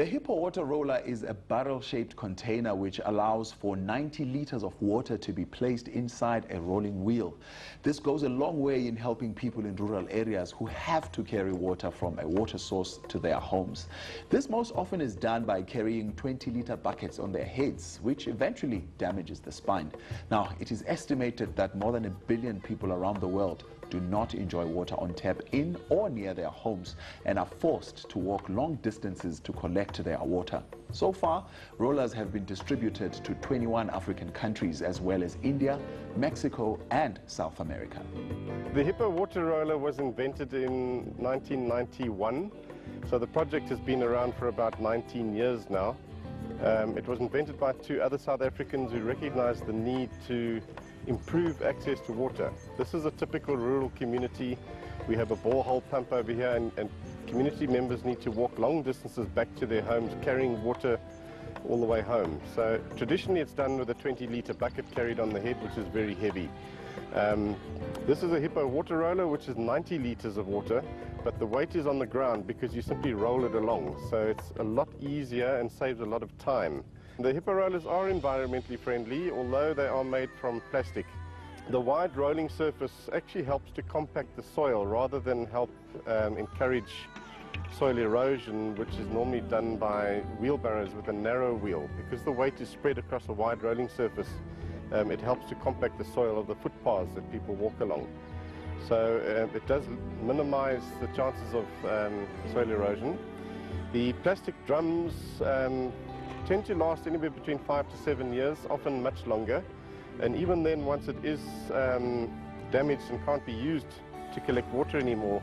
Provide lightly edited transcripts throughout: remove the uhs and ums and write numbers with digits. The Hippo Water Roller is a barrel-shaped container which allows for 90 liters of water to be placed inside a rolling wheel. This goes a long way in helping people in rural areas who have to carry water from a water source to their homes. This most often is done by carrying 20-liter buckets on their heads, which eventually damages the spine. Now, it is estimated that more than 1 billion people around the world do not enjoy water on tap in or near their homes and are forced to walk long distances to collect their water. So far, rollers have been distributed to 21 African countries as well as India, Mexico and South America. The Hippo Water Roller was invented in 1991, so the project has been around for about 19 years now. It was invented by two other South Africans who recognized the need to improve access to water. This is a typical rural community. We have a borehole pump over here and community members need to walk long distances back to their homes carrying water all the way home. So traditionally it's done with a 20-litre bucket carried on the head, which is very heavy. This is a Hippo Water Roller, which is 90 litres of water, but the weight is on the ground because you simply roll it along. So it's a lot easier and saves a lot of time. The Hippo Rollers are environmentally friendly, although they are made from plastic. The wide rolling surface actually helps to compact the soil rather than help encourage soil erosion, which is normally done by wheelbarrows with a narrow wheel. Because the weight is spread across a wide rolling surface, it helps to compact the soil of the footpaths that people walk along. So it does minimize the chances of soil erosion. The plastic drums tend to last anywhere between 5 to 7 years, often much longer, and even then, once it is damaged and can't be used to collect water anymore,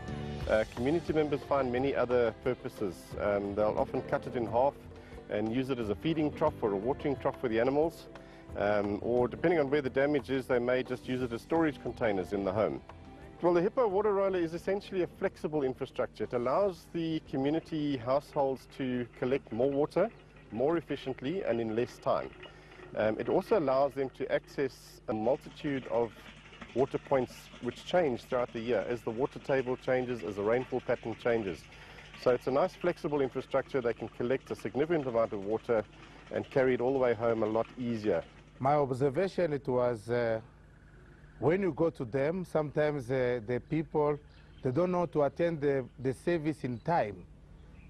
community members find many other purposes. They'll often cut it in half and use it as a feeding trough or a watering trough for the animals, or depending on where the damage is, they may just use it as storage containers in the home. Well, the Hippo Water Roller is essentially a flexible infrastructure. It allows the community households to collect more water more efficiently and in less time. It also allows them to access a multitude of water points which change throughout the year as the water table changes, as the rainfall pattern changes. So it's a nice flexible infrastructure. They can collect a significant amount of water and carry it all the way home a lot easier. My observation, it was when you go to them, sometimes the people, they don't know to attend the service in time.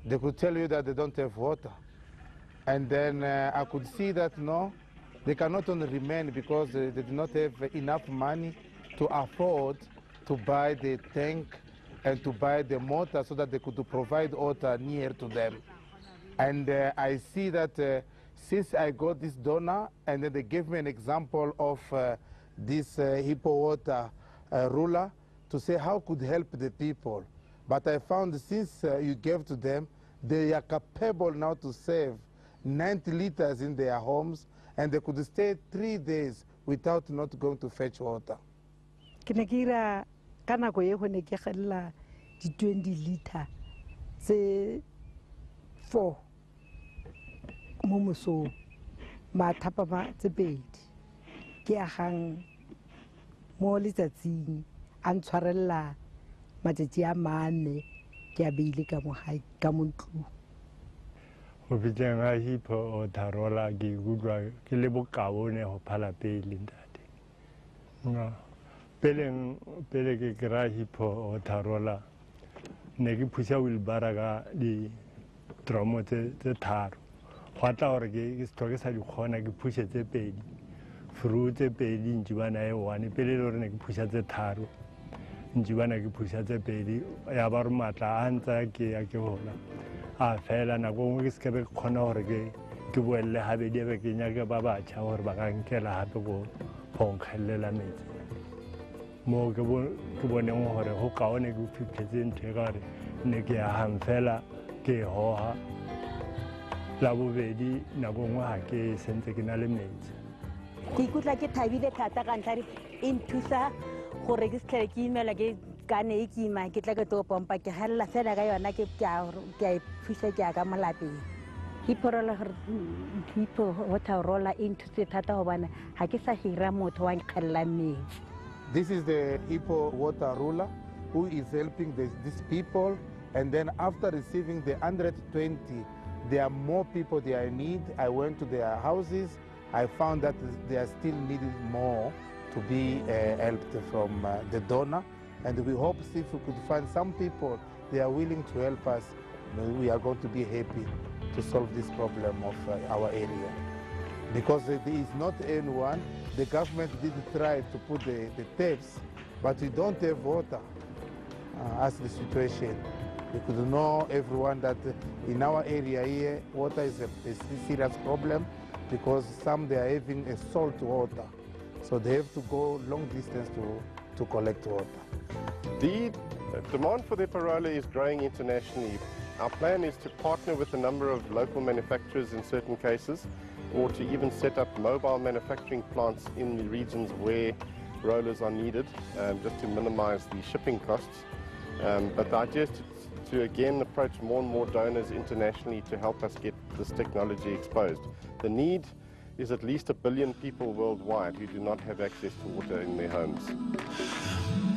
They could tell you that they don't have water. And then I could see that, no, they cannot only remain because they do not have enough money to afford to buy the tank and to buy the motor so that they could provide water near to them. And I see that since I got this donor, and then they gave me an example of this Hippo Water Roller to say how could help the people. But I found since you gave to them, they are capable now to save 90 liters in their homes, and they could stay 3 days without not going to fetch water. Kenegira kana go yego ne ke gella di 20 liter tse 4 mo moso ma thapa ba tse pedi ke a hang mo letsatsing a ntshwarella matsetsi a mane ke a beile ka mo hai ka montlu. This is the Hippo Water Roller who is helping these people, and then after receiving the 120 There are more people that are in need. I went to their houses. I found that they are still needed more to be helped from the donor. And we hope if we could find some people that are willing to help us, we are going to be happy to solve this problem of our area. Because it is not anyone. The government did try to put the taps, but we don't have water as the situation. We could know everyone that in our area here, water is a serious problem because some they are having a salt water. So they have to go long distance to collect water. The demand for the Parola is growing internationally. Our plan is to partner with a number of local manufacturers in certain cases, or to even set up mobile manufacturing plants in the regions where rollers are needed, just to minimize the shipping costs. But the idea is to again approach more and more donors internationally to help us get this technology exposed. The need is at least 1 billion people worldwide who do not have access to water in their homes.